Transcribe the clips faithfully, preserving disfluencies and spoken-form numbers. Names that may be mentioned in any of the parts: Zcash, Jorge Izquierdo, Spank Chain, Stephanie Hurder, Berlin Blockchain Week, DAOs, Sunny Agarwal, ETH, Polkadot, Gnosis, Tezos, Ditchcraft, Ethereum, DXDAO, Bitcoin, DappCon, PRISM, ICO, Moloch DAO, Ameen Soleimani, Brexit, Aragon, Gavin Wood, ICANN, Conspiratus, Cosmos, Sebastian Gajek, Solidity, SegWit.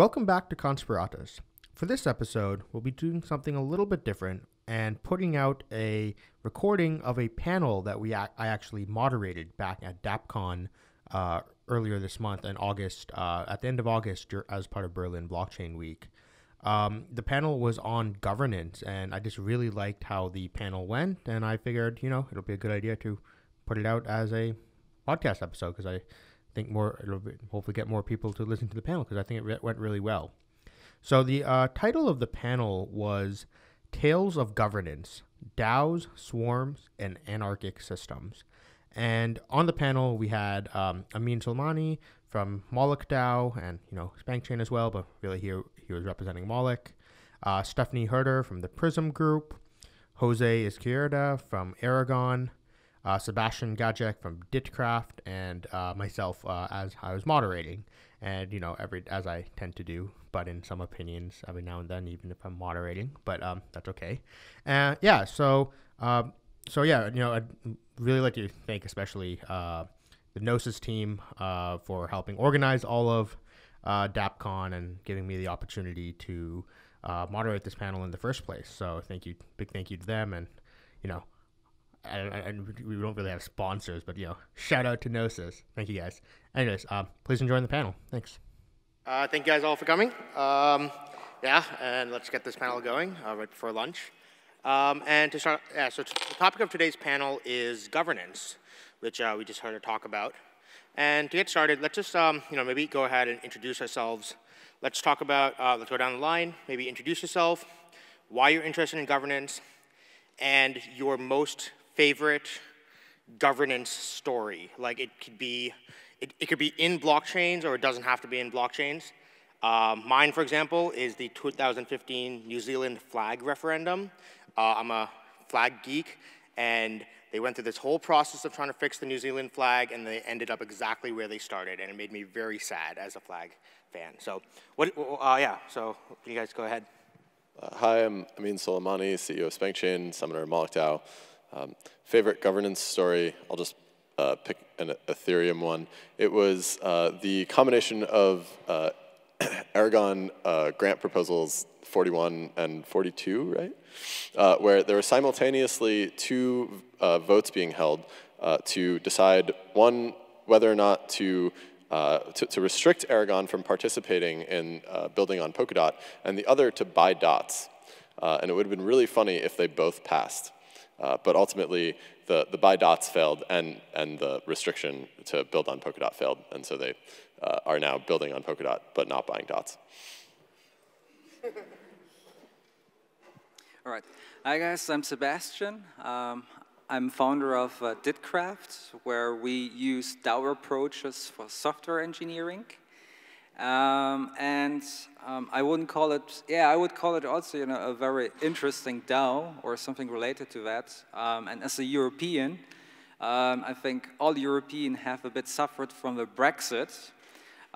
Welcome back to Conspiratus. For this episode, we'll be doing something a little bit different and putting out a recording of a panel that we ac I actually moderated back at DappCon uh, earlier this month in August, uh, at the end of August as part of Berlin Blockchain Week. Um, the panel was on governance, and I just really liked how the panel went, and I figured, you know, it'll be a good idea to put it out as a podcast episode because I think more, it'll hopefully get more people to listen to the panel because I think it re went really well. So the uh, title of the panel was Tales of Governance, DAOs, Swarms, and Anarchic Systems. And on the panel, we had um, Ameen Soleimani from Moloch DAO and, you know, Spank Chain as well, but really here he was representing Moloch. Uh, Stephanie Hurder from the PRISM group, Jorge Izquierdo from Aragon, Uh, Sebastian Gajek from Ditchcraft, and uh, myself uh, as I was moderating, and you know, every as I tend to do, but in some opinions every now and then, even if I'm moderating, but um, that's okay. And uh, yeah, so um, so yeah, you know, I'd really like to thank especially uh, the Gnosis team uh, for helping organize all of uh, DappCon and giving me the opportunity to uh, moderate this panel in the first place. So thank you, big thank you to them, and you know. And we don't really have sponsors, but, you know, shout out to Gnosis. Thank you, guys. Anyways, uh, please enjoy the panel. Thanks. Uh, thank you guys all for coming. Um, yeah, and let's get this panel going uh, right before lunch. Um, and to start, yeah, so t the topic of today's panel is governance, which uh, we just heard her talk about. And to get started, let's just, um, you know, maybe go ahead and introduce ourselves. Let's talk about, uh, let's go down the line, maybe introduce yourself, why you're interested in governance, and your most favorite governance story. Like it could be, it, it could be in blockchains or it doesn't have to be in blockchains. Um, mine, for example, is the two thousand fifteen New Zealand flag referendum. Uh, I'm a flag geek, and they went through this whole process of trying to fix the New Zealand flag, and they ended up exactly where they started, and it made me very sad as a flag fan. So, what? Uh, yeah. So, can you guys go ahead? Uh, hi, I'm Ameen Soleimani, C E O of Spank Chain, summoner of Moloch DAO. Um, favorite governance story, I'll just uh, pick an Ethereum one. It was uh, the combination of uh, Aragon uh, grant proposals forty-one and forty-two, right? Uh, where there were simultaneously two uh, votes being held uh, to decide, one, whether or not to Uh, to, to restrict Aragon from participating in uh, building on Polkadot, and the other to buy dots. Uh, and it would have been really funny if they both passed. Uh, but ultimately, the, the buy dots failed, and, and the restriction to build on Polkadot failed. And so they uh, are now building on Polkadot, but not buying dots. All right. Hi, guys. I'm Sebastian. Um, I'm founder of uh, Ditcraft, where we use DAO approaches for software engineering. Um, and um, I wouldn't call it, yeah, I would call it also, you know, a very interesting DAO or something related to that. Um, and as a European, um, I think all Europeans have a bit suffered from the Brexit.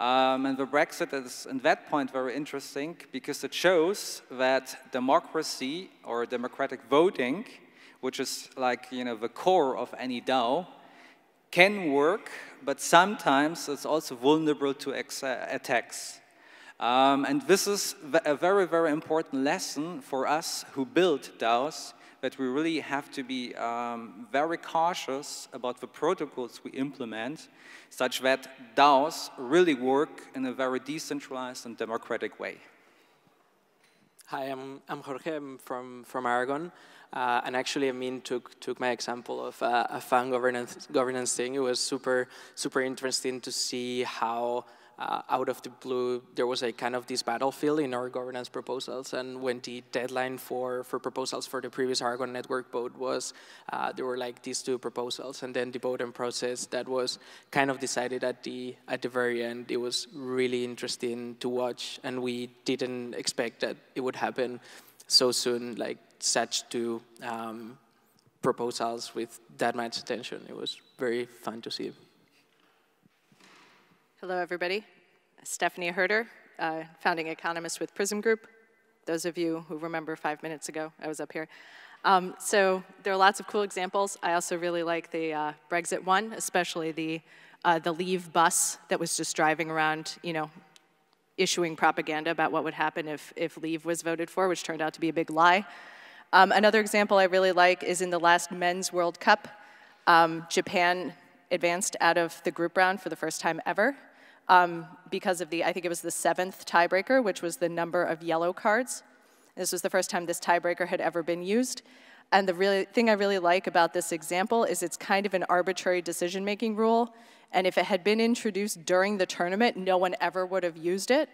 Um, and the Brexit is, at that point, very interesting because it shows that democracy or democratic voting, which is like, you know, the core of any DAO, can work, but sometimes it's also vulnerable to attacks. Um, and this is a very, very important lesson for us who build DAOs, that we really have to be um, very cautious about the protocols we implement, such that DAOs really work in a very decentralized and democratic way. Hi, I'm, I'm Jorge, I'm from, from Aragon, uh, and actually Ameen took, took my example of uh, a fun governance, governance thing. It was super, super interesting to see how uh, out of the blue there was a kind of this battlefield in our governance proposals, and when the deadline for, for proposals for the previous Aragon network vote was, uh, there were like these two proposals, and then the voting process that was kind of decided at the, at the very end. It was really interesting to watch, and we didn't expect that it would happen so soon, like such two um, proposals with that much attention. It was very fun to see. Hello, everybody. Stephanie Hurder, uh, founding economist with PRISM Group. Those of you who remember five minutes ago, I was up here. Um, so there are lots of cool examples. I also really like the uh, Brexit one, especially the, uh, the Leave bus that was just driving around, you know, issuing propaganda about what would happen if, if leave was voted for, which turned out to be a big lie. Um, another example I really like is in the last Men's World Cup, um, Japan advanced out of the group round for the first time ever um, because of the, I think it was the seventh tiebreaker, which was the number of yellow cards. This was the first time this tiebreaker had ever been used. And the really, thing I really like about this example is it's kind of an arbitrary decision-making rule. And if it had been introduced during the tournament, no one ever would have used it.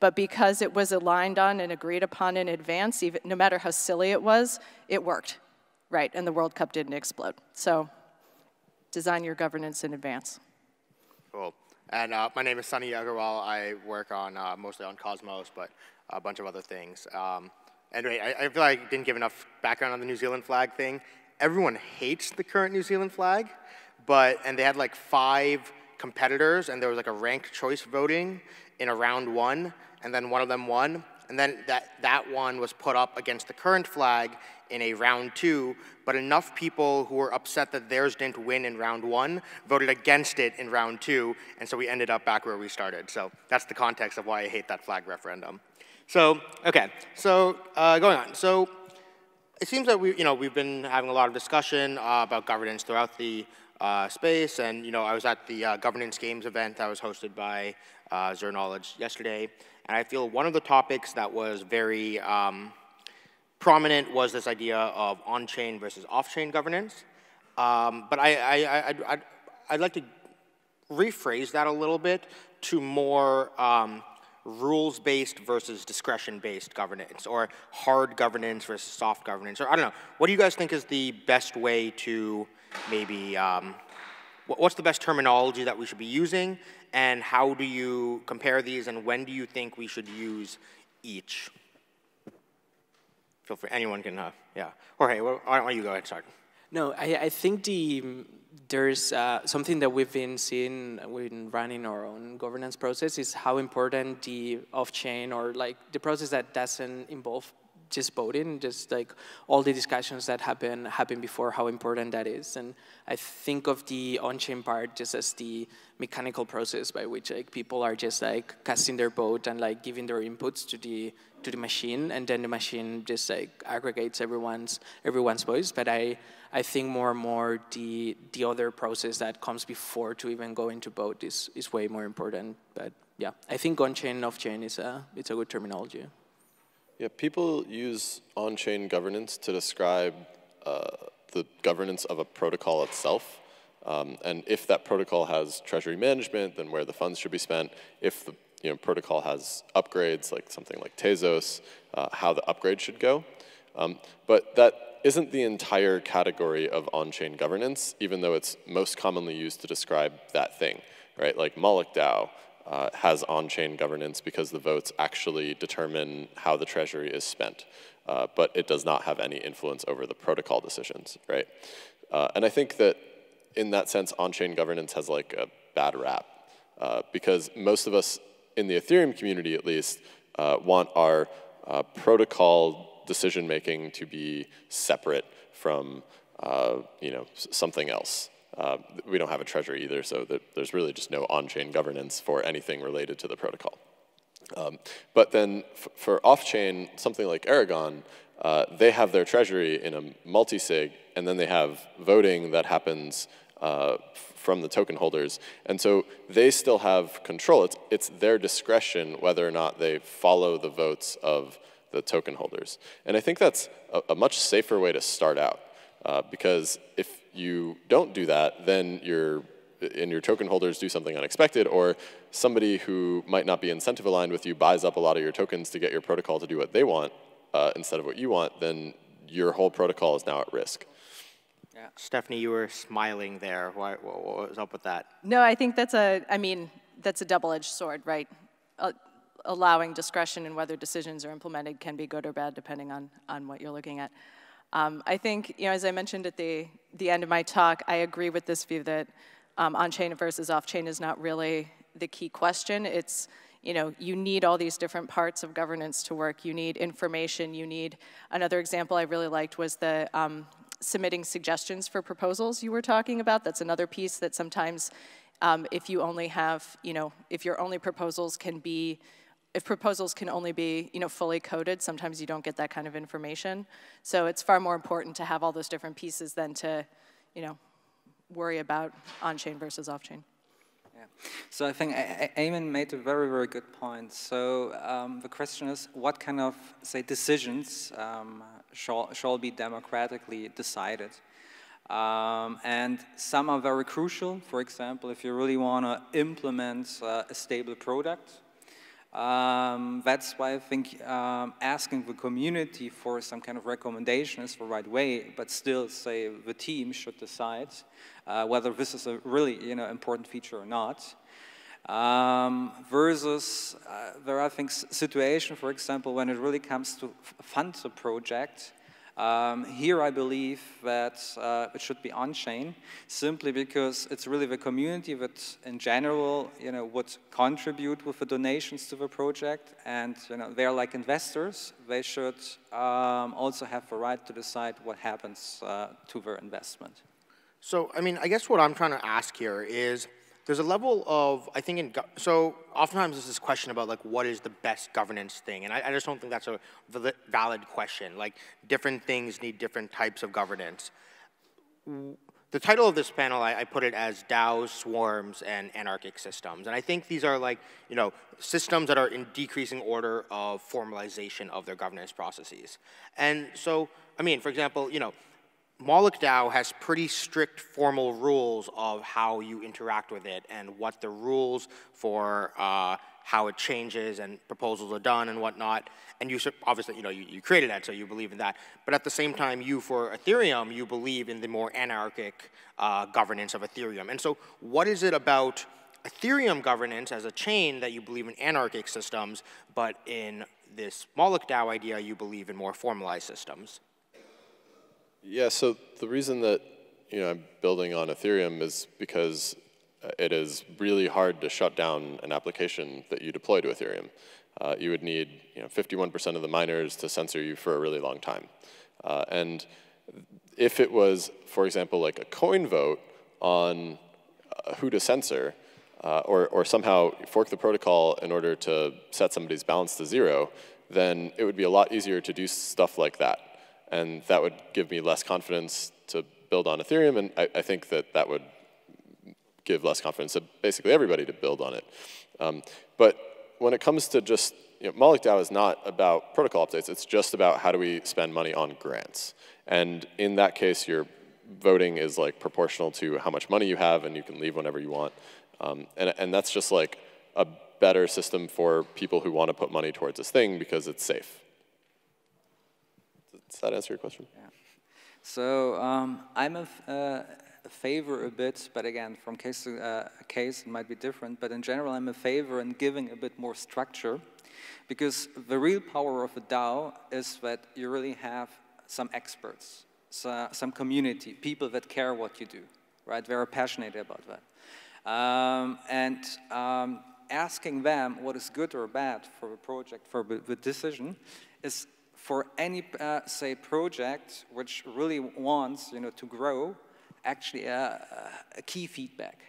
But because it was aligned on and agreed upon in advance, even, no matter how silly it was, it worked, right? And the World Cup didn't explode. So design your governance in advance. Cool. And uh, my name is Sunny Agarwal. I work on uh, mostly on Cosmos, but a bunch of other things. Um, Anyway, I, I feel like I didn't give enough background on the New Zealand flag thing. Everyone hates the current New Zealand flag, but, and they had like five competitors, and there was like a ranked choice voting in a round one, and then one of them won, and then that, that one was put up against the current flag in a round two, but enough people who were upset that theirs didn't win in round one voted against it in round two, and so we ended up back where we started. So that's the context of why I hate that flag referendum. So, okay, so uh, going on. So it seems that we, you know, we've been having a lot of discussion uh, about governance throughout the uh, space, and you know, I was at the uh, governance games event that was hosted by uh, Zur Knowledge yesterday, and I feel one of the topics that was very um, prominent was this idea of on-chain versus off-chain governance. Um, but I, I, I, I'd, I'd, I'd like to rephrase that a little bit to more um, rules-based versus discretion-based governance, or hard governance versus soft governance, or I don't know. What do you guys think is the best way to maybe, um, what's the best terminology that we should be using, and how do you compare these, and when do you think we should use each? Feel free, anyone can, uh, yeah. Jorge, why don't you go ahead and start? No, I, I think the, there's uh, something that we've been seeing when running our own governance process is how important the off-chain, or like the process that doesn't involve just voting, just like all the discussions that happen, happened before, how important that is. And I think of the on-chain part just as the mechanical process by which like people are just like casting their vote and like giving their inputs to the to the machine, and then the machine just like aggregates everyone's everyone's voice. But I, I think more and more the the other process that comes before to even go into vote is, is way more important. But yeah, I think on-chain and off-chain is a, it's a good terminology. Yeah, people use on-chain governance to describe uh, the governance of a protocol itself. Um, and if that protocol has treasury management, then where the funds should be spent. If the you know, protocol has upgrades, like something like Tezos, uh, how the upgrade should go. Um, but that isn't the entire category of on-chain governance, even though it's most commonly used to describe that thing, right? Like Moloch DAO uh, has on-chain governance because the votes actually determine how the treasury is spent, uh, but it does not have any influence over the protocol decisions, right? Uh, and I think that in that sense, on-chain governance has like a bad rap uh, because most of us in the Ethereum community at least, uh, want our uh, protocol decision-making to be separate from uh, you know, something else. Uh, we don't have a treasury either, so that there's really just no on-chain governance for anything related to the protocol. Um, but then f for off-chain, something like Aragon, uh, they have their treasury in a multi-sig, and then they have voting that happens Uh, from the token holders, and so they still have control. It's, it's their discretion whether or not they follow the votes of the token holders. And I think that's a, a much safer way to start out, uh, because if you don't do that, then you're, and your token holders do something unexpected, or somebody who might not be incentive aligned with you buys up a lot of your tokens to get your protocol to do what they want uh, instead of what you want, then your whole protocol is now at risk. Yeah. Stephanie, you were smiling there. Why, what, what was up with that? No, I think that's a, I mean, that's a double-edged sword, right? Uh, allowing discretion in whether decisions are implemented can be good or bad depending on, on what you're looking at. Um, I think, you know, as I mentioned at the, the end of my talk, I agree with this view that um, on-chain versus off-chain is not really the key question. It's, you know, you need all these different parts of governance to work. You need information, you need, another example I really liked was the, um, submitting suggestions for proposals you were talking about. That's another piece that sometimes um, if you only have, you know, if your only proposals can be if proposals can only be, you know, fully coded, sometimes you don't get that kind of information. So it's far more important to have all those different pieces than to, you know, worry about on-chain versus off-chain. Yeah. So I think Ameen made a very, very good point. So um, the question is, what kind of, say, decisions um, shall, shall be democratically decided? Um, and some are very crucial. For example, if you really want to implement uh, a stable product, um, that's why I think um, asking the community for some kind of recommendation is the right way. But still, say the team should decide uh, whether this is a really, you know, important feature or not. Um, versus uh, there are, I think, situation, for example, when it really comes to fund the project. Um, here I believe that uh, it should be on-chain, simply because it's really the community that in general, you know, would contribute with the donations to the project, and, you know, they're like investors. They should um, also have the right to decide what happens uh, to their investment. So, I mean, I guess what I'm trying to ask here is, there's a level of, I think, in, so oftentimes there's this question about, like, what is the best governance thing? And I, I just don't think that's a valid question. Like, different things need different types of governance. The title of this panel, I, I put it as DAOs, Swarms, and Anarchic Systems. And I think these are, like, you know, systems that are in decreasing order of formalization of their governance processes. And so, I mean, for example, you know, Moloch DAO has pretty strict formal rules of how you interact with it and what the rules for uh, how it changes and proposals are done and whatnot. And you should, obviously, you know, you, you created that, so you believe in that. But at the same time, you, for Ethereum, you believe in the more anarchic uh, governance of Ethereum. And so what is it about Ethereum governance as a chain that you believe in anarchic systems, but in this Moloch DAO idea, you believe in more formalized systems? Yeah, so the reason that, you know, I'm building on Ethereum is because it is really hard to shut down an application that you deploy to Ethereum. Uh, you would need, you know, fifty-one percent of the miners to censor you for a really long time. Uh, and if it was, for example, like a coin vote on uh, who to censor, uh, or, or somehow fork the protocol in order to set somebody's balance to zero, then it would be a lot easier to do stuff like that. And that would give me less confidence to build on Ethereum, and I, I think that that would give less confidence to basically everybody to build on it. Um, but when it comes to just, you know, Moloch DAO is not about protocol updates, it's just about how do we spend money on grants. And in that case, your voting is like proportional to how much money you have, and you can leave whenever you want. Um, and, and that's just like a better system for people who want to put money towards this thing because it's safe. Does that answer your question? Yeah. So um, I'm a uh, favor a bit, but again, from case to uh, case, it might be different. But in general, I'm a favor in giving a bit more structure, because the real power of a DAO is that you really have some experts, so, some community, people that care what you do, right? Very passionate about that, um, and. Um, asking them what is good or bad for the project, for the decision, is for any, uh, say, project which really wants, you know, to grow, actually a, a key feedback.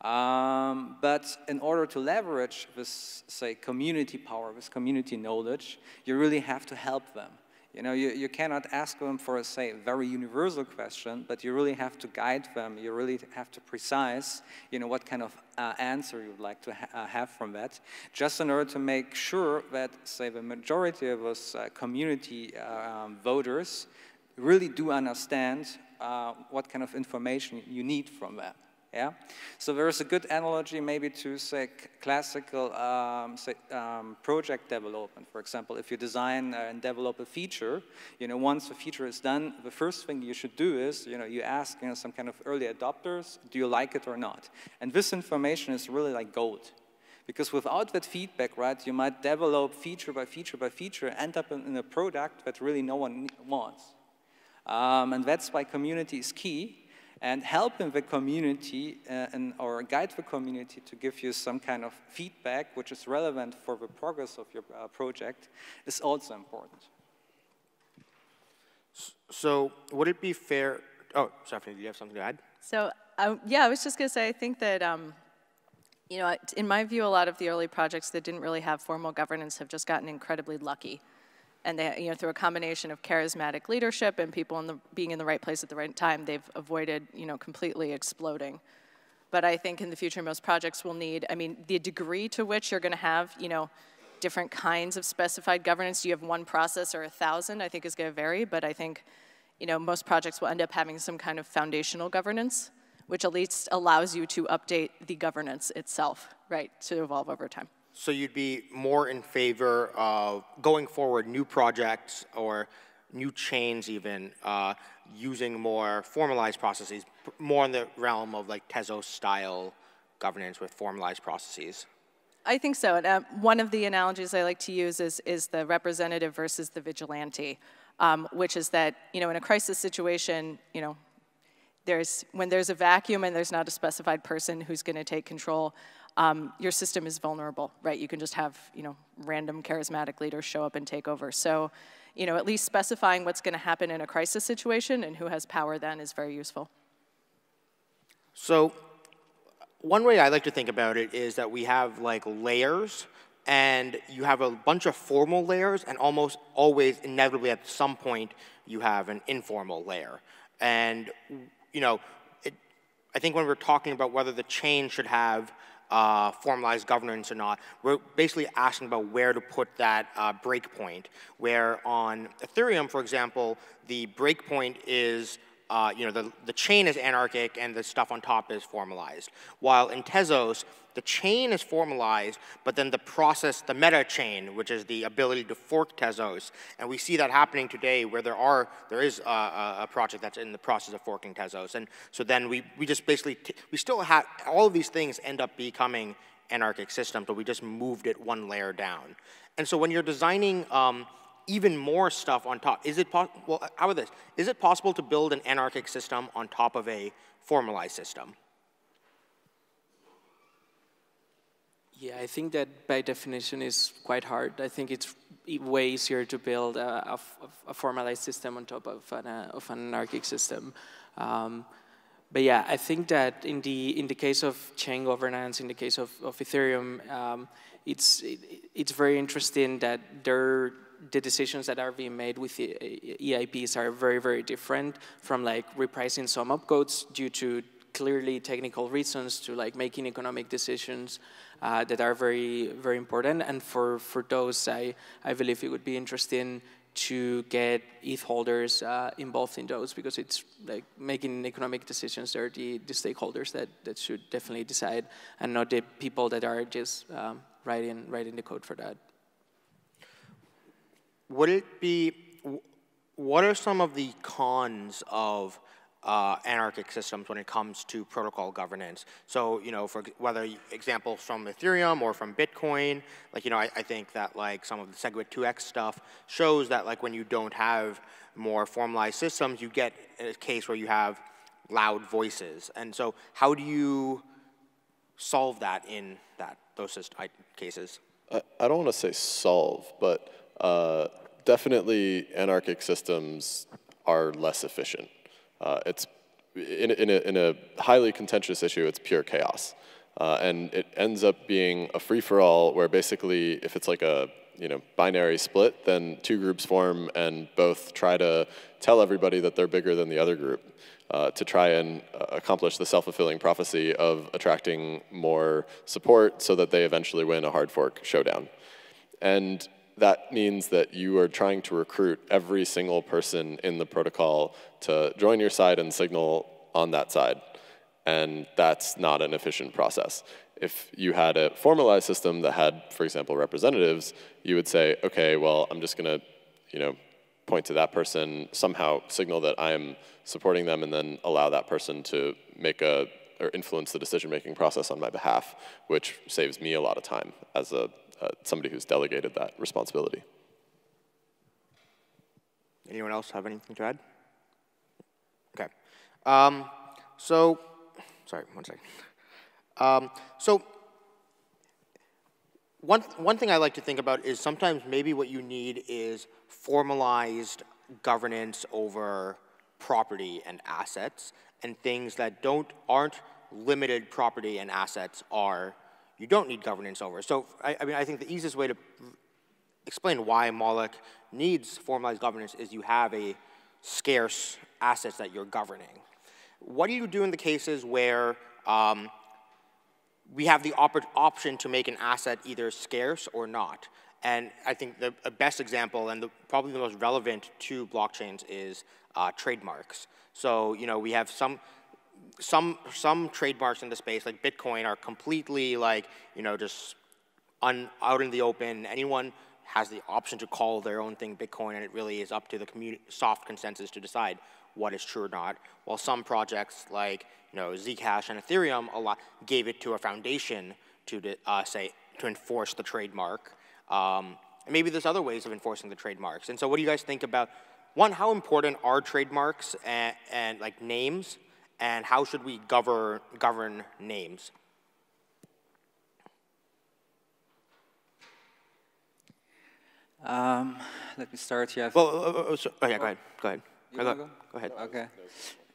Um, but in order to leverage this, say, community power, this community knowledge, you really have to help them. You know, you, you cannot ask them for a, say, very universal question, but you really have to guide them. You really have to precise, you know, what kind of uh, answer you'd like to ha uh, have from that, just in order to make sure that, say, the majority of us uh, community uh, um, voters really do understand uh, what kind of information you need from them. Yeah? So there is a good analogy maybe to, say, classical um, say, um, project development. For example, if you design and develop a feature, you know, once the feature is done, the first thing you should do is, you know, you ask, you know, some kind of early adopters, do you like it or not? And this information is really like gold. Because without that feedback, right, you might develop feature by feature by feature, end up in a product that really no one wants. Um, and that's why community is key. And helping the community uh, and, or guide the community to give you some kind of feedback which is relevant for the progress of your uh, project is also important. So would it be fair? Oh, Stephanie, do you have something to add? So um, yeah, I was just going to say, I think that um, You know, in my view, a lot of the early projects that didn't really have formal governance have just gotten incredibly lucky. And they, you know, through a combination of charismatic leadership and people in the, being in the right place at the right time, they've avoided, you know, completely exploding. But I think in the future, most projects will need, I mean, the degree to which you're going to have, you know, different kinds of specified governance. Do you have one process or a thousand? I think is going to vary. But I think, you know, most projects will end up having some kind of foundational governance, which at least allows you to update the governance itself, right, to evolve over time. So you'd be more in favor of, going forward, new projects or new chains even, uh, using more formalized processes, more in the realm of like Tezos-style governance with formalized processes? I think so. And, uh, one of the analogies I like to use is, is the representative versus the vigilante, um, which is that, you know, in a crisis situation, you know, There's, when there's a vacuum and there's not a specified person who's going to take control, um, your system is vulnerable, right? You can just have, you know, random charismatic leaders show up and take over. So, you know, at least specifying what's going to happen in a crisis situation and who has power then is very useful. So, one way I like to think about it is that we have like layers, and you have a bunch of formal layers, and almost always, inevitably, at some point, you have an informal layer, and You know, it, I think when we're talking about whether the chain should have uh, formalized governance or not, we're basically asking about where to put that uh, breakpoint. Where on Ethereum, for example, the breakpoint is, uh, you know, the, the chain is anarchic and the stuff on top is formalized. While in Tezos, the chain is formalized, but then the process, the meta chain, which is the ability to fork Tezos, and we see that happening today, where there are there is a, a project that's in the process of forking Tezos, and so then we we just basically t we still have all of these things end up becoming anarchic systems, but we just moved it one layer down. And so when you're designing um, even more stuff on top, is it possible? Well, how about this? Is it possible to build an anarchic system on top of a formalized system? Yeah, I think that by definition is quite hard. I think it's way easier to build a, a, a formalized system on top of an, uh, of an anarchic system. Um, but yeah, I think that in the in the case of chain governance, in the case of, of Ethereum, um, it's it, it's very interesting that there the decisions that are being made with the E I Ps are very very different from like repricing some opcodes due to clearly technical reasons to like making economic decisions uh, that are very, very important. And for, for those, I, I believe it would be interesting to get E T H holders uh, involved in those, because it's like making economic decisions, they're the, the stakeholders that, that should definitely decide, and not the people that are just um, writing, writing the code for that. Would it be, what are some of the cons of Uh, anarchic systems when it comes to protocol governance? So, you know, for whether examples from Ethereum or from Bitcoin, like, you know, I, I think that like some of the SegWit two X stuff shows that like when you don't have more formalized systems, you get a case where you have loud voices. And so, how do you solve that in that those cases? I, I don't want to say solve, but uh, definitely anarchic systems are less efficient. Uh, it's in, in, a, in a highly contentious issue, it's pure chaos. Uh, and it ends up being a free-for-all where basically if it's like a you know, binary split, then two groups form and both try to tell everybody that they're bigger than the other group uh, to try and uh, accomplish the self-fulfilling prophecy of attracting more support so that they eventually win a hard fork showdown. And that means that you are trying to recruit every single person in the protocol to join your side and signal on that side. And that's not an efficient process. If you had a formalized system that had, for example, representatives, you would say, okay, well, I'm just gonna, you know, point to that person, somehow signal that I'm supporting them, and then allow that person to make a, or influence the decision-making process on my behalf, which saves me a lot of time as a Uh, somebody who's delegated that responsibility. Anyone else have anything to add? Okay. Um, so, sorry, one second. Um, so, one, one thing I like to think about is sometimes maybe what you need is formalized governance over property and assets, and things that don't, aren't limited property and assets are you don't need governance over. So I, I mean, I think the easiest way to explain why Moloch needs formalized governance is you have a scarce assets that you're governing. What do you do in the cases where um, we have the op option to make an asset either scarce or not? And I think the best example and the, probably the most relevant to blockchains is uh, trademarks. So you know, we have some some some trademarks in the space, like Bitcoin, are completely like you know just un out in the open. Anyone has the option to call their own thing Bitcoin, and it really is up to the community soft consensus to decide what is true or not. While some projects like you know Zcash and Ethereum a lot gave it to a foundation to uh, say to enforce the trademark. Um, and maybe there's other ways of enforcing the trademarks. And so what do you guys think about, one, how important are trademarks and, and like names, and how should we govern, govern names? Um, let me start here. Well, oh, oh, so, oh yeah, go ahead, go ahead. Go, go? go ahead. Okay.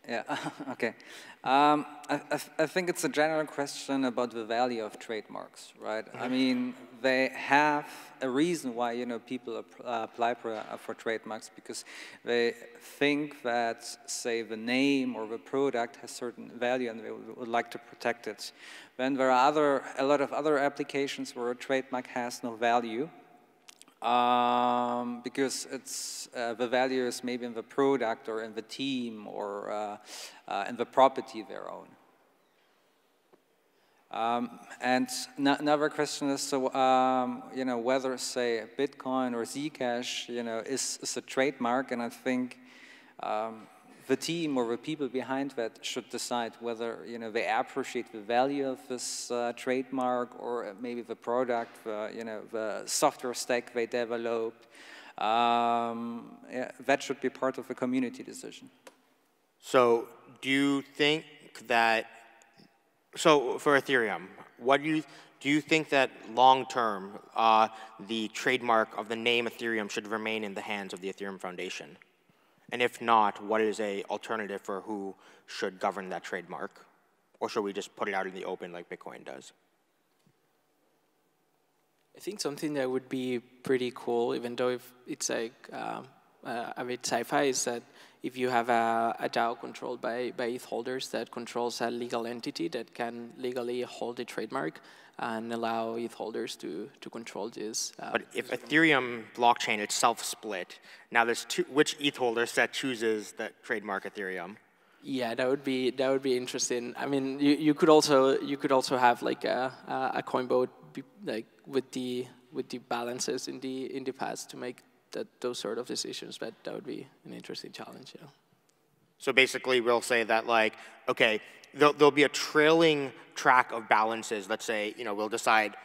Yeah, okay. Um, I, I, I think it's a general question about the value of trademarks, right? I mean, they have a reason why you know people ap uh, apply for, uh, for trademarks, because they think that, say, the name or the product has certain value and they would, would like to protect it. Then there are other, a lot of other applications where a trademark has no value. Um, because it's, uh, the value is maybe in the product or in the team or uh, uh, in the property their own. Um, and another question is, so, um, you know, whether, say, Bitcoin or Zcash, you know, is, is a trademark, and I think um, the team or the people behind that should decide whether, you know, they appreciate the value of this uh, trademark or maybe the product, the, you know, the software stack they developed. Um, yeah, that should be part of a community decision. So do you think that, so for Ethereum, what do you, do you think that long-term uh, the trademark of the name Ethereum should remain in the hands of the Ethereum Foundation? And if not, what is an alternative for who should govern that trademark? Or should we just put it out in the open like Bitcoin does? I think something that would be pretty cool, even though if it's like um, uh, a bit sci-fi, is that if you have a, a DAO controlled by, by E T H holders that controls a legal entity that can legally hold the trademark and allow E T H holders to, to control this. Uh, but if Ethereum blockchain itself split, now there's two, which E T H holder set chooses that trademark Ethereum? Yeah, that would be that would be interesting. I mean, you, you could also you could also have like a a coin vote like with the with the balances in the in the past to make that those sort of decisions, but that would be an interesting challenge, yeah. So basically, we'll say that like, okay, there'll, there'll be a trailing track of balances. Let's say, you know, we'll decide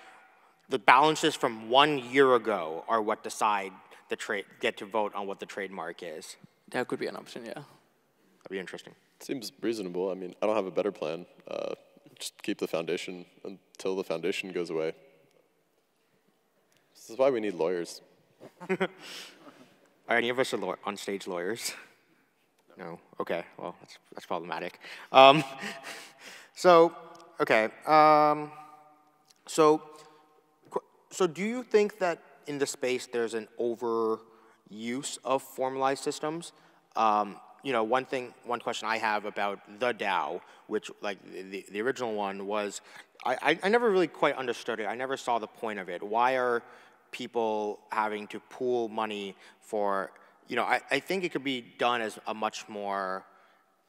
the balances from one year ago are what decide the trade, get to vote on what the trademark is. That could be an option, yeah. That'd be interesting. Seems reasonable. I mean, I don't have a better plan. Uh, just keep the foundation until the foundation goes away. This is why we need lawyers. Are any of us are on stage lawyers? No. Okay. Well, that's that's problematic. Um, so, okay. Um, so, so do you think that in the space there's an overuse of formalized systems? Um, you know, one thing, one question I have about the DAO, which like the the original one was, I I never really quite understood it. I never saw the point of it. Why are people having to pool money for, you know, I, I think it could be done as a much more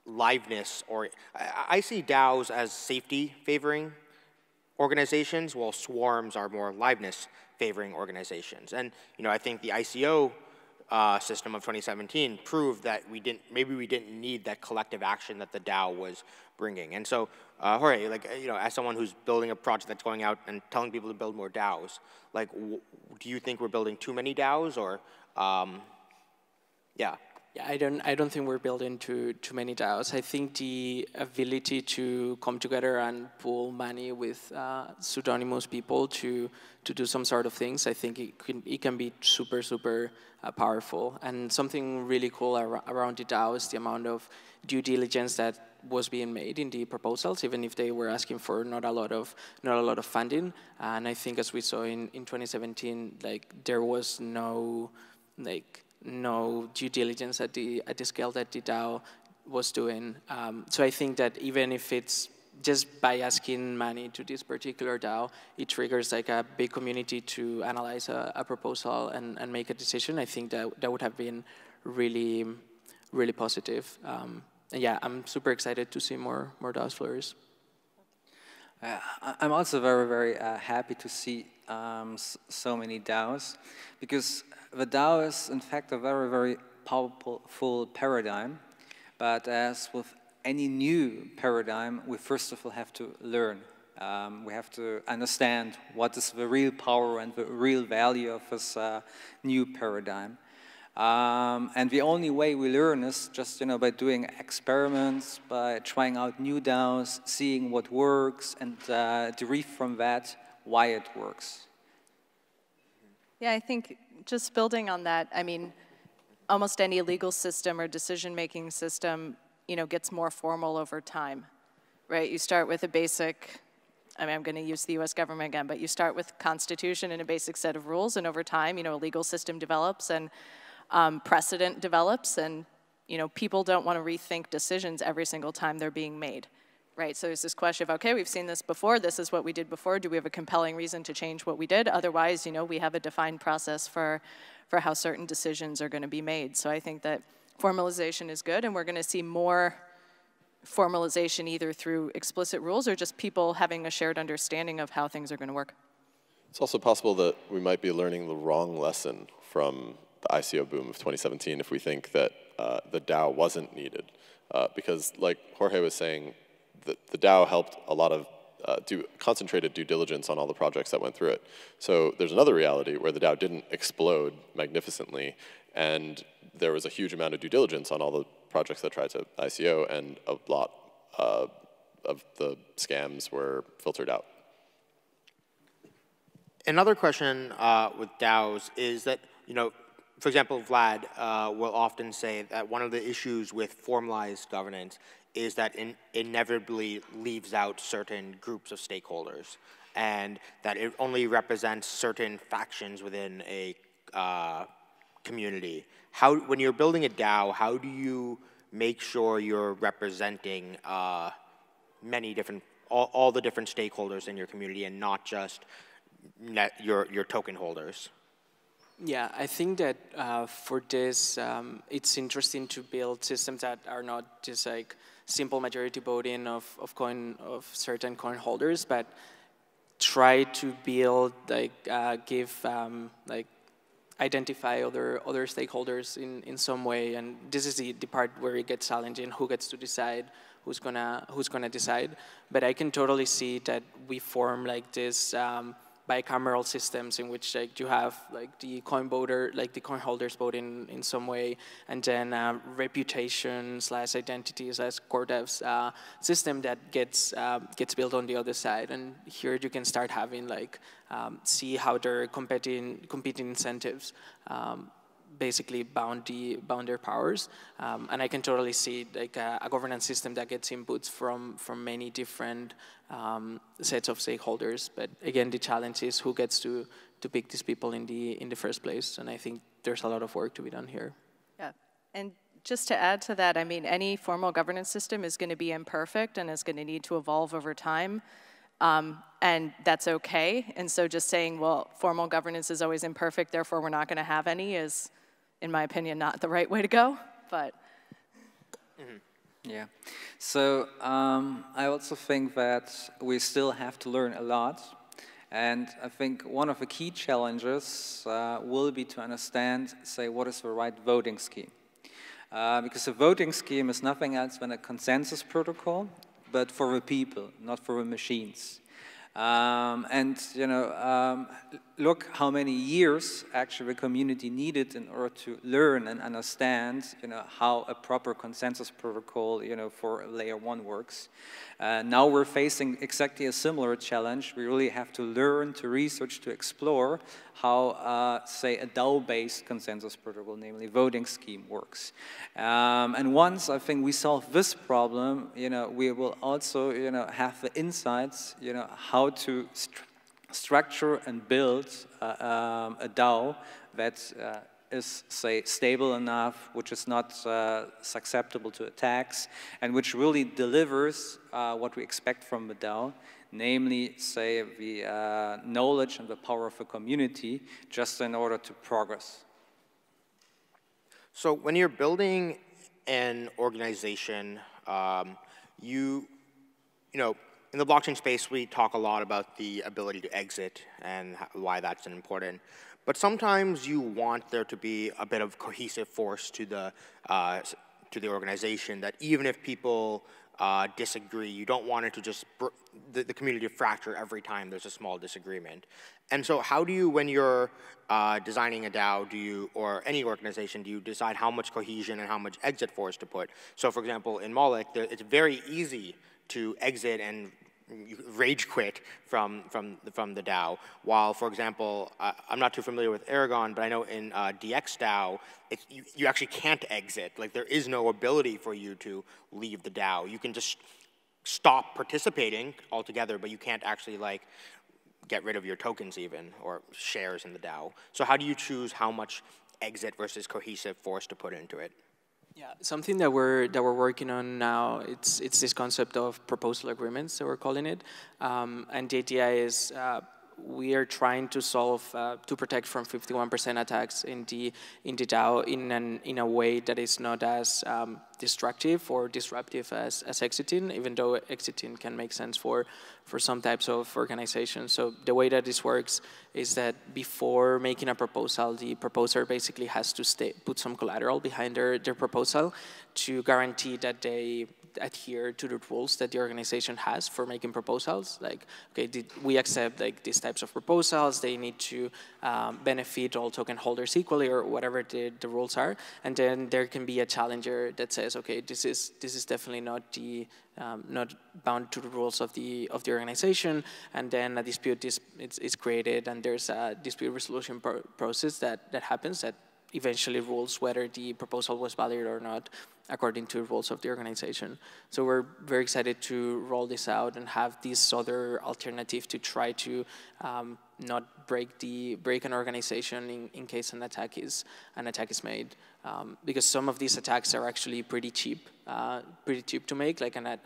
liveness, or I, I see DAOs as safety favoring organizations, while swarms are more liveness favoring organizations. And, you know, I think the I C O uh, system of twenty seventeen proved that we didn't, maybe we didn't need that collective action that the DAO was bringing. And so, uh, Jorge, like, you know, as someone who's building a project that's going out and telling people to build more DAOs, like, w do you think we're building too many DAOs, or, um, yeah? I don't. I don't think we're building too too many DAOs. I think the ability to come together and pool money with uh, pseudonymous people to to do some sort of things, I think it can it can be super super uh, powerful. And something really cool ar around the DAO is the amount of due diligence that was being made in the proposals, even if they were asking for not a lot of not a lot of funding. And I think, as we saw in in twenty seventeen, like there was no like. no due diligence at the at the scale that the DAO was doing. Um, so I think that even if it's just by asking money to this particular DAO, it triggers like a big community to analyze a, a proposal and, and make a decision. I think that that would have been really, really positive. Um, and yeah, I'm super excited to see more more DAOs flourish. Uh, I'm also very, very uh, happy to see um, so many DAOs, because the DAO is, in fact, a very, very powerful paradigm. But as with any new paradigm, we first of all have to learn. Um, we have to understand what is the real power and the real value of this uh, new paradigm. Um, and the only way we learn is just, you know, by doing experiments, by trying out new DAOs, seeing what works, and uh, derive from that why it works. Yeah, I think just building on that, I mean, almost any legal system or decision-making system, you know, gets more formal over time, right? You start with a basic, I mean, I'm going to use the U S government again, but you start with constitution and a basic set of rules, and over time, you know, a legal system develops, and Um, precedent develops, and you know, people don't want to rethink decisions every single time they're being made, right? So there's this question of, okay, we've seen this before, this is what we did before, do we have a compelling reason to change what we did? Otherwise, you know, we have a defined process for, for how certain decisions are going to be made. So I think that formalization is good, and we're going to see more formalization either through explicit rules or just people having a shared understanding of how things are going to work. It's also possible that we might be learning the wrong lesson from the I C O boom of twenty seventeen if we think that uh, the DAO wasn't needed. Uh, because like Jorge was saying, the, the DAO helped a lot of uh, do concentrated due diligence on all the projects that went through it. So there's another reality where the DAO didn't explode magnificently, and there was a huge amount of due diligence on all the projects that tried to I C O, and a lot uh, of the scams were filtered out. Another question uh, with DAOs is that, you know, for example, Vlad uh, will often say that one of the issues with formalized governance is that it inevitably leaves out certain groups of stakeholders, and that it only represents certain factions within a uh, community. How, when you're building a DAO, how do you make sure you're representing uh, many different, all, all the different stakeholders in your community, and not just net your, your token holders? Yeah, I think that uh, for this, um, it's interesting to build systems that are not just like simple majority voting of, of coin of certain coin holders, but try to build like uh, give um, like identify other other stakeholders in in some way. And this is the, the part where it gets challenging: who gets to decide, who's gonna who's gonna decide. But I can totally see that we form like this. Um, bicameral systems in which like you have like the coin voter, like the coin holders voting in some way, and then um, reputation slash identity slash core devs uh, system that gets uh, gets built on the other side. And here you can start having like um, see how their competing competing incentives um, basically bound the bound their powers. Um, and I can totally see like a, a governance system that gets inputs from from many different Um, sets of stakeholders, but again, the challenge is who gets to to pick these people in the in the first place. And I think there's a lot of work to be done here. Yeah, and just to add to that, I mean, any formal governance system is going to be imperfect and is going to need to evolve over time, um, and that's okay. And so, just saying, well, formal governance is always imperfect, therefore we're not going to have any, is, in my opinion, not the right way to go. But. Mm-hmm. Yeah, so um, I also think that we still have to learn a lot, and I think one of the key challenges uh, will be to understand, say, what is the right voting scheme. Uh, because a voting scheme is nothing else than a consensus protocol, but for the people, not for the machines. Um, and, you know, um, look how many years actually the community needed in order to learn and understand, you know, how a proper consensus protocol, you know, for layer one works. Uh, now we're facing exactly a similar challenge. We really have to learn, to research, to explore how, uh, say, a DAO-based consensus protocol, namely voting scheme, works. Um, and once I think we solve this problem, you know, we will also, you know, have the insights, you know, how to st structure and build uh, um, a DAO that uh, is, say, stable enough, which is not uh, susceptible to attacks, and which really delivers uh, what we expect from the DAO, namely, say, the uh, knowledge and the power of a community, just in order to progress. So when you're building an organization, um, you, you know, in the blockchain space, we talk a lot about the ability to exit and why that's important. But sometimes you want there to be a bit of cohesive force to the, uh, to the organization, that even if people uh, disagree, you don't want it to just, br the, the community to fracture every time there's a small disagreement. And so how do you, when you're uh, designing a DAO, do you, or any organization, do you decide how much cohesion and how much exit force to put? So for example, in Moloch, it's very easy to exit and rage quit from, from, from the DAO. While, for example, uh, I'm not too familiar with Aragon, but I know in uh, D X DAO, it's, you, you actually can't exit. Like, there is no ability for you to leave the DAO. You can just stop participating altogether, but you can't actually, like, get rid of your tokens even, or shares in the DAO. So how do you choose how much exit versus cohesive force to put into it? Yeah, something that we're that we're working on now, it's it's this concept of proposal agreements that we're calling it, um, and the idea is uh, we are trying to solve uh, to protect from fifty-one percent attacks in the in the DAO in an in a way that is not as um, destructive or disruptive as, as exiting, even though exiting can make sense for for some types of organizations. So the way that this works is that before making a proposal, the proposer basically has to stay, put some collateral behind their, their proposal to guarantee that they adhere to the rules that the organization has for making proposals. Like, okay, did we accept like these types of proposals? They need to um, benefit all token holders equally, or whatever the, the rules are. And then there can be a challenger that says, okay, this is this is definitely not the um, not bound to the rules of the of the organization, and then a dispute is it's, it's created, and there's a dispute resolution pro process that that happens that eventually rules whether the proposal was valid or not according to the rules of the organization. So we're very excited to roll this out and have this other alternative to try to um, not break the break an organization in, in case an attack is an attack is made, um, because some of these attacks are actually pretty cheap, uh, pretty cheap to make. Like an a,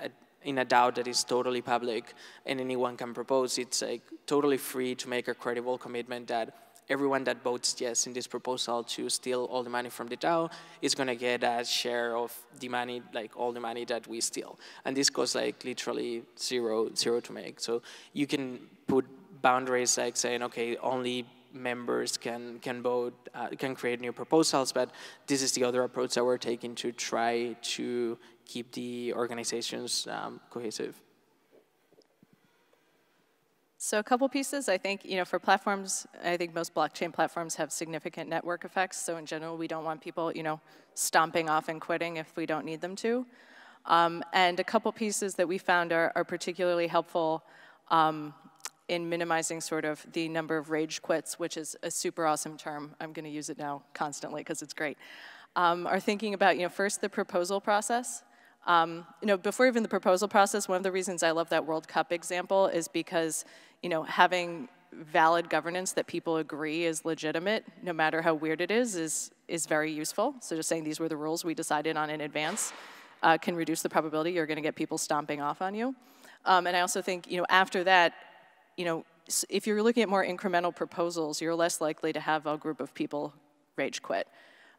in a DAO that is totally public and anyone can propose, it's like totally free to make a credible commitment that everyone that votes yes in this proposal to steal all the money from the DAO is going to get a share of the money, like all the money that we steal. And this costs like literally zero, zero to make. So you can put boundaries like saying, okay, only members can can vote, uh, can create new proposals. But this is the other approach that we're taking to try to keep the organizations um, cohesive. So a couple pieces, I think, you know, for platforms, I think most blockchain platforms have significant network effects. So in general, we don't want people, you know, stomping off and quitting if we don't need them to. Um, and a couple pieces that we found are, are particularly helpful um, in minimizing sort of the number of rage quits, which is a super awesome term. I'm going to use it now constantly because it's great. Um, are thinking about, you know, first the proposal process. Um, you know, before even the proposal process, one of the reasons I love that World Cup example is because, you know, having valid governance that people agree is legitimate, no matter how weird it is, is, is very useful. So just saying these were the rules we decided on in advance uh, can reduce the probability you're going to get people stomping off on you. Um, and I also think, you know, after that, you know, if you're looking at more incremental proposals, you're less likely to have a group of people rage quit.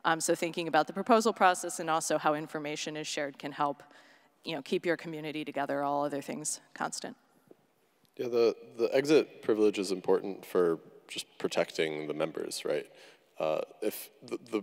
Um, so thinking about the proposal process and also how information is shared can help, you know, keep your community together, all other things constant. Yeah, the, the exit privilege is important for just protecting the members, right? Uh, if the, the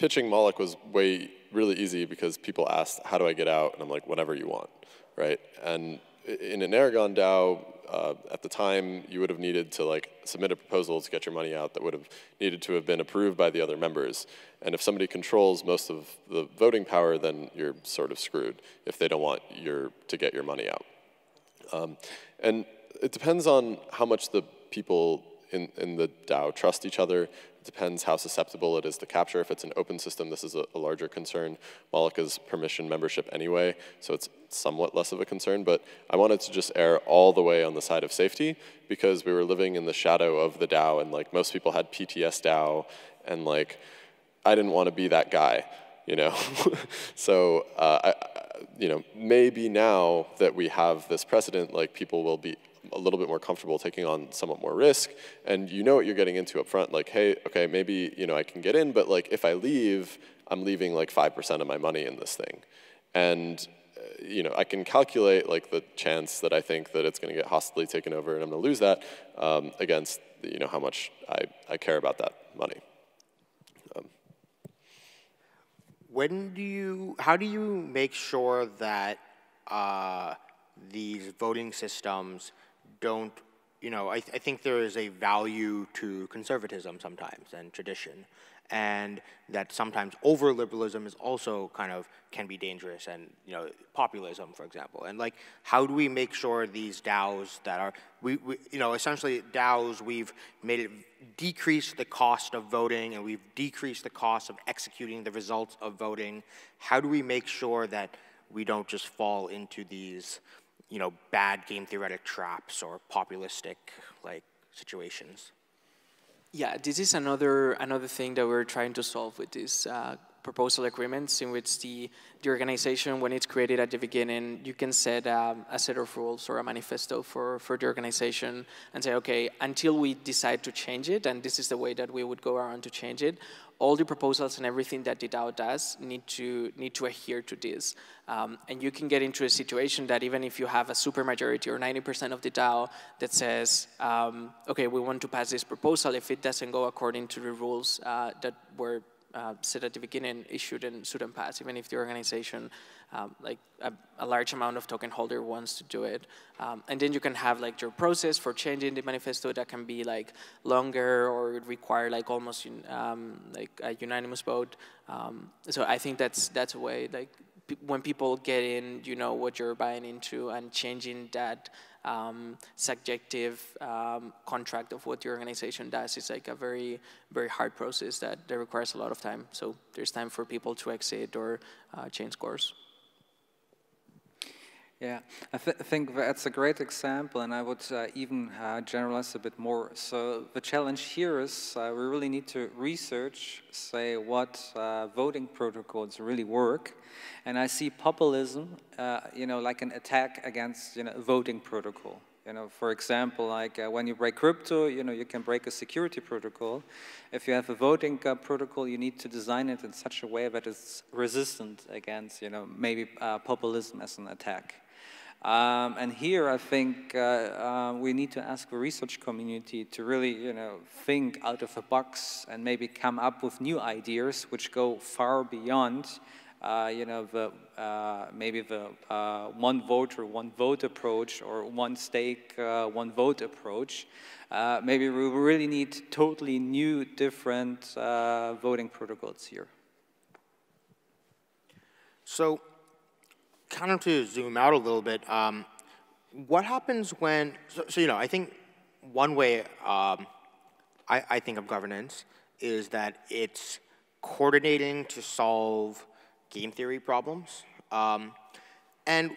pitching Moloch was way, really easy because people asked, how do I get out? And I'm like, whenever you want, right? And in an Aragon DAO, uh, at the time, you would have needed to like submit a proposal to get your money out that would have needed to have been approved by the other members. And if somebody controls most of the voting power, then you're sort of screwed if they don't want your, to get your money out. Um, and it depends on how much the people in, in the DAO trust each other. Depends how susceptible it is to capture. If it's an open system, this is a, a larger concern. Moloch is permission membership anyway, so it's somewhat less of a concern, but I wanted to just err all the way on the side of safety because we were living in the shadow of the DAO, and like most people had P T S DAO, and like I didn't want to be that guy, you know? So, uh, I, you know, maybe now that we have this precedent, like people will be a little bit more comfortable taking on somewhat more risk, and you know what you're getting into up front, like, hey, okay, maybe, you know, I can get in, but like if I leave, I'm leaving like five percent of my money in this thing. And, uh, you know, I can calculate like the chance that I think that it's gonna get hostily taken over and I'm gonna lose that um, against, you know, how much I, I care about that money. Um. When do you, how do you make sure that uh, these voting systems don't, you know, I, th I think there is a value to conservatism sometimes and tradition, and that sometimes over-liberalism is also kind of, can be dangerous, and, you know, populism, for example. And like, how do we make sure these DAOs that are, we, we you know, essentially DAOs, we've made it, decreased the cost of voting, and we've decreased the cost of executing the results of voting. How do we make sure that we don't just fall into these, you know, bad game theoretic traps or populistic like situations? Yeah, this is another another thing that we're trying to solve with these uh, proposal agreements, in which the the organization, when it's created at the beginning, you can set um, a set of rules or a manifesto for for the organization and say, okay, until we decide to change it, and this is the way that we would go around to change it, all the proposals and everything that the DAO does need to need to adhere to this. Um, and you can get into a situation that even if you have a supermajority or ninety percent of the DAO that says, um, okay, we want to pass this proposal, if it doesn't go according to the rules uh, that were uh, set at the beginning, it shouldn't, shouldn't pass, even if the organization, um, like a, a large amount of token holder wants to do it. Um, and then you can have like your process for changing the manifesto that can be like longer or require like almost um, like a unanimous vote. Um, so I think that's that's a way, like when people get in, you know what you're buying into, and changing that um, subjective um, contract of what your organization does is like a very, very hard process that, that requires a lot of time. So there's time for people to exit or uh, change course. Yeah, I th think that's a great example, and I would uh, even uh, generalize a bit more. So the challenge here is uh, we really need to research, say, what uh, voting protocols really work. And I see populism, uh, you know, like an attack against, you know, a voting protocol. You know, for example, like uh, when you break crypto, you know, you can break a security protocol. If you have a voting uh, protocol, you need to design it in such a way that it's resistant against, you know, maybe uh, populism as an attack. Um, and here, I think uh, uh, we need to ask the research community to really, you know, think out of the box and maybe come up with new ideas which go far beyond, uh, you know, the, uh, maybe the uh, one vote or one vote approach or one stake, uh, one vote approach. Uh, maybe we really need totally new, different uh, voting protocols here. So, kind of to zoom out a little bit, um, what happens when, so, so, you know, I think one way um, I, I think of governance is that it's coordinating to solve game theory problems. Um, and,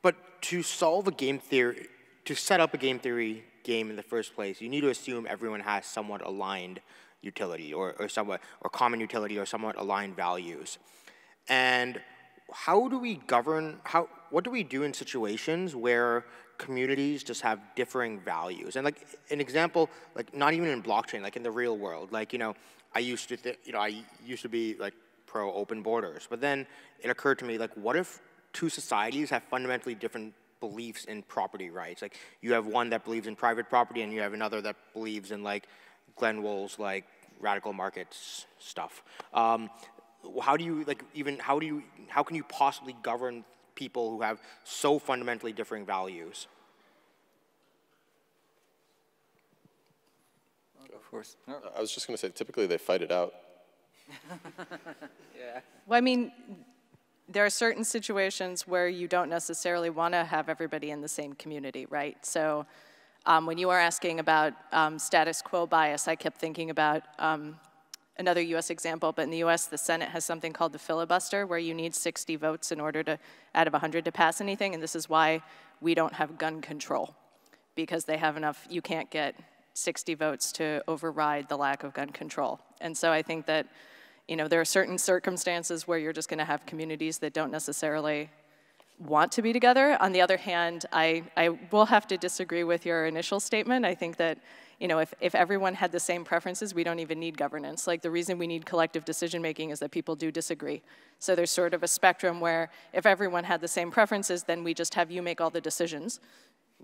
but to solve a game theory, to set up a game theory game in the first place, you need to assume everyone has somewhat aligned utility or, or somewhat, or common utility or somewhat aligned values. And how do we govern, how, what do we do in situations where communities just have differing values? And like an example, like not even in blockchain, like in the real world, like, you know, I used to, th you know, I used to be like pro open borders, but then it occurred to me, like, what if two societies have fundamentally different beliefs in property rights? Like you have one that believes in private property and you have another that believes in like Glenn Wool's like radical markets stuff. Um, How do you like even how do you how can you possibly govern people who have so fundamentally differing values? Of course. No. I was just going to say, typically they fight it out. Yeah. Well, I mean, there are certain situations where you don't necessarily want to have everybody in the same community, right? So um, when you were asking about um, status quo bias, I kept thinking about um, another U S example, but in the U S, the Senate has something called the filibuster, where you need sixty votes in order to, out of one hundred to pass anything, and this is why we don't have gun control, because they have enough, you can't get sixty votes to override the lack of gun control. And so I think that, you know, there are certain circumstances where you're just going to have communities that don't necessarily want to be together. On the other hand, I, I will have to disagree with your initial statement. I think that, you know, if, if everyone had the same preferences, we don't even need governance. Like, the reason we need collective decision making is that people do disagree. So there's sort of a spectrum where if everyone had the same preferences, then we just have you make all the decisions,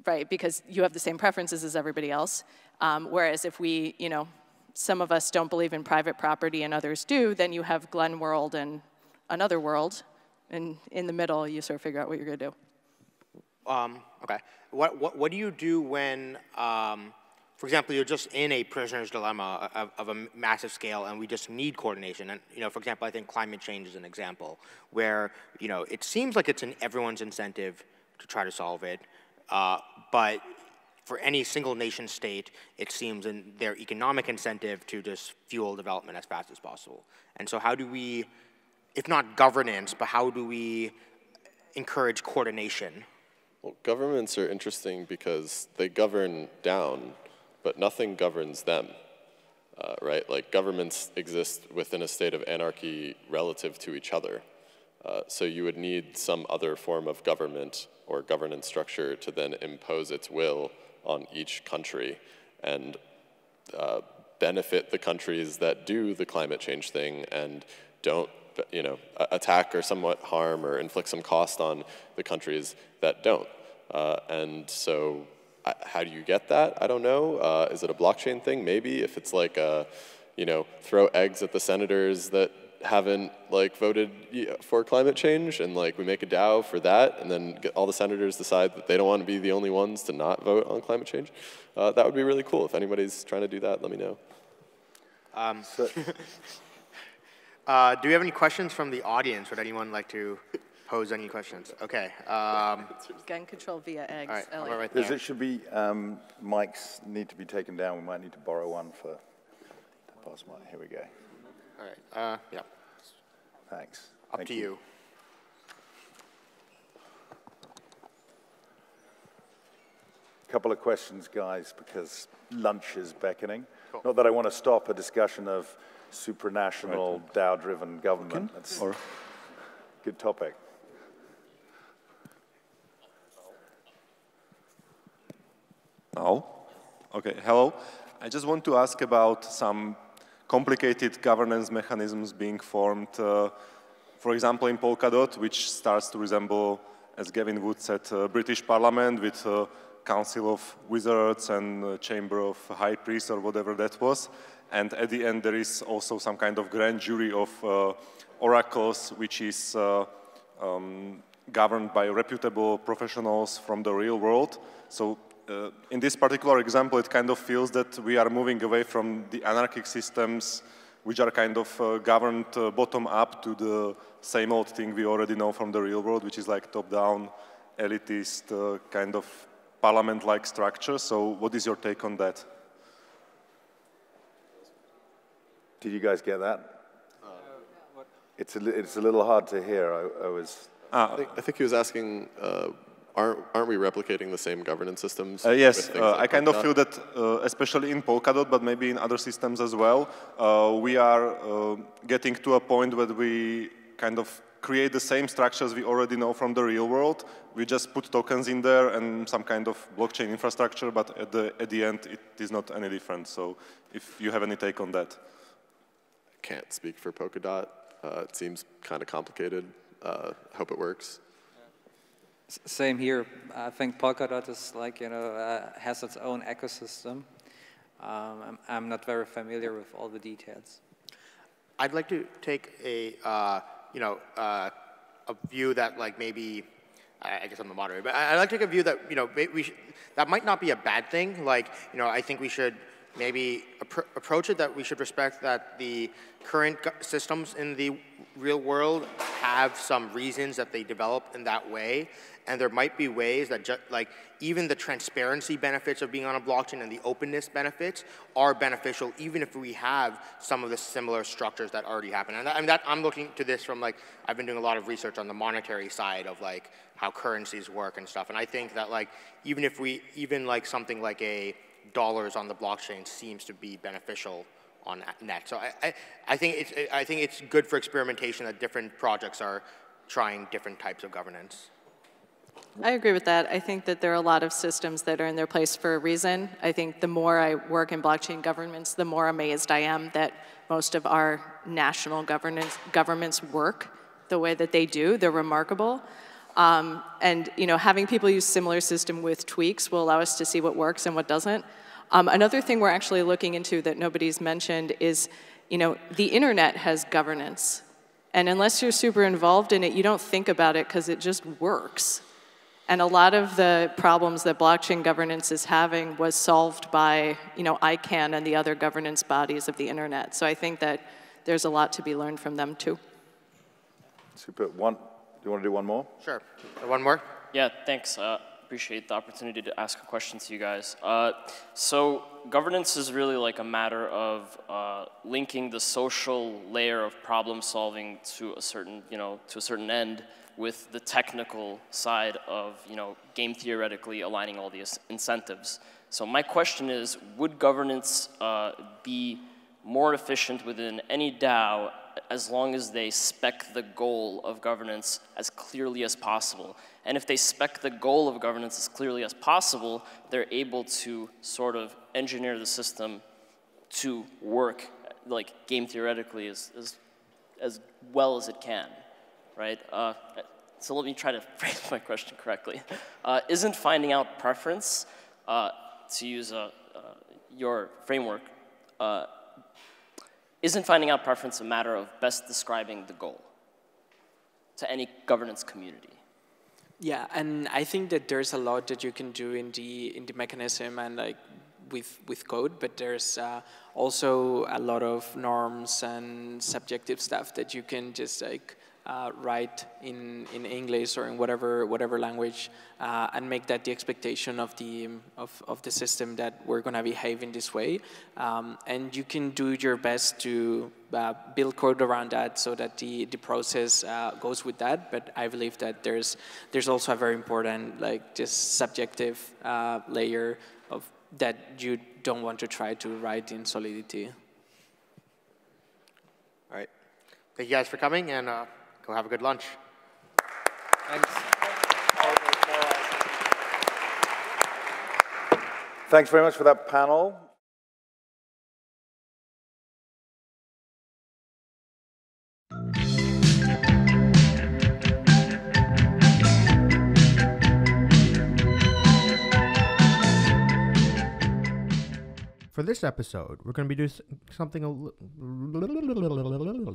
right? Because you have the same preferences as everybody else. Um, whereas if we, you know, some of us don't believe in private property and others do, then you have Glen World and another world, and in the middle, you sort of figure out what you're going to do. Um, okay. What, what, what do you do when, um, for example, you're just in a prisoner's dilemma of, of a massive scale, and we just need coordination? And, you know, for example, I think climate change is an example where, you know, it seems like it's in everyone's incentive to try to solve it, uh, but for any single nation state, it seems in their economic incentive to just fuel development as fast as possible. And so how do we, if not governance, but how do we encourage coordination? Well, governments are interesting because they govern down, but nothing governs them, uh, right? Like, governments exist within a state of anarchy relative to each other. Uh, so you would need some other form of government or governance structure to then impose its will on each country and uh, benefit the countries that do the climate change thing and don't, you know, attack or somewhat harm or inflict some cost on the countries that don't. Uh, and so I, how do you get that? I don't know. Uh, is it a blockchain thing? Maybe. If it's like, a, you know, throw eggs at the senators that haven't like voted for climate change, and like we make a DAO for that, and then get all the senators decide that they don't want to be the only ones to not vote on climate change. Uh, that would be really cool. If anybody's trying to do that, let me know. Um, so. uh, do we have any questions from the audience? Would anyone like to pose any questions? Okay. Um, Gun control via eggs. All right, Elliot. All right, right there. Is it should be um, mics need to be taken down. We might need to borrow one for. Pass mic. Here we go. All right. Uh, yeah. Thanks. Up Thank to you. you. A couple of questions, guys, because lunch is beckoning. Cool. Not that I want to stop a discussion of supranational, right. DAO-driven government. Okay. That's a good topic. No? Okay. Hello. I just want to ask about some complicated governance mechanisms being formed, uh, for example, in Polkadot, which starts to resemble, as Gavin Wood said, uh, British Parliament with a Council of Wizards and a Chamber of High Priests or whatever that was. And at the end, there is also some kind of grand jury of uh, oracles, which is uh, um, governed by reputable professionals from the real world. So, Uh, in this particular example, it kind of feels that we are moving away from the anarchic systems, which are kind of uh, governed uh, bottom-up, to the same old thing we already know from the real world, which is like top-down, elitist, uh, kind of parliament-like structure. So what is your take on that? Did you guys get that? Uh, it's, a, it's a little hard to hear. I, I was... Ah. I, think, I think he was asking... Uh, Aren't, aren't we replicating the same governance systems? Uh, yes, uh, I kind of feel that, uh, especially in Polkadot, but maybe in other systems as well, uh, we are uh, getting to a point where we kind of create the same structures we already know from the real world. We just put tokens in there and some kind of blockchain infrastructure, but at the, at the end, it is not any different. So if you have any take on that. I can't speak for Polkadot. Uh, it seems kind of complicated. Uh, hope it works. Same here. I think Polkadot is like, you know, uh, has its own ecosystem. Um, I'm, I'm not very familiar with all the details. I'd like to take a, uh, you know, uh, a view that like maybe I guess I'm the moderator, but I, I like to take a view that, you know, we that might not be a bad thing. Like, you know, I think we should maybe appro approach it that we should respect that the current systems in the real world have some reasons that they develop in that way. And there might be ways that, ju like, even the transparency benefits of being on a blockchain and the openness benefits are beneficial, even if we have some of the similar structures that already happen. And, that, and that, I'm looking to this from, like, I've been doing a lot of research on the monetary side of, like, how currencies work and stuff. And I think that, like, even if we, even, like, something like a dollars on the blockchain seems to be beneficial on net. So I, I, I, think it's, I think it's good for experimentation that different projects are trying different types of governance. I agree with that. I think that there are a lot of systems that are in their place for a reason. I think the more I work in blockchain governments, the more amazed I am that most of our national governance, governments work the way that they do. They're remarkable. Um, and you know, having people use similar system with tweaks will allow us to see what works and what doesn't. Um, another thing we're actually looking into that nobody's mentioned is, you know, the internet has governance. And unless you're super involved in it, you don't think about it because it just works. And a lot of the problems that blockchain governance is having was solved by, you know, ICANN and the other governance bodies of the internet. So I think that there's a lot to be learned from them too. Super. One, do you want to do one more? Sure. One more? Yeah, thanks. Uh, appreciate the opportunity to ask a question to you guys. Uh, so governance is really like a matter of uh, linking the social layer of problem solving to a certain, you know, to a certain end, with the technical side of, you know, game theoretically aligning all the incentives. So my question is, would governance uh, be more efficient within any DAO as long as they spec the goal of governance as clearly as possible? And if they spec the goal of governance as clearly as possible, they're able to sort of engineer the system to work, like, game theoretically as, as, as well as it can. Right? Uh, so let me try to phrase my question correctly. Uh, isn't finding out preference, uh, to use a, uh, your framework, uh, isn't finding out preference a matter of best describing the goal to any governance community? Yeah, and I think that there's a lot that you can do in the, in the mechanism and, like, with, with code, but there's uh, also a lot of norms and subjective stuff that you can just, like, Uh, write in in English or in whatever whatever language, uh, and make that the expectation of the of, of the system that we're going to behave in this way, um, and you can do your best to uh, build code around that so that the the process uh, goes with that. But I believe that there's there's also a very important, like, just subjective uh, layer of that you don't want to try to write in Solidity. All right, thank you guys for coming, and. Uh Go have a good lunch. Thanks. Thanks very much for that panel. For this episode, we're going to be doing something a little...